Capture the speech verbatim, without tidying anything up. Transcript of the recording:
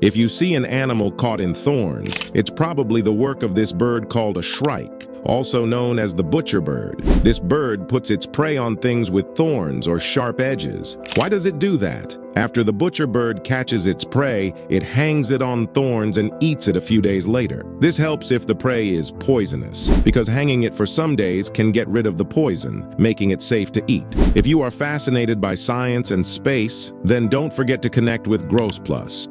If you see an animal caught in thorns, it's probably the work of this bird called a shrike, also known as the butcher bird. This bird puts its prey on things with thorns or sharp edges. Why does it do that? After the butcher bird catches its prey, it hangs it on thorns and eats it a few days later. This helps if the prey is poisonous, because hanging it for some days can get rid of the poison, making it safe to eat. If you are fascinated by science and space, then don't forget to connect with Grossplus.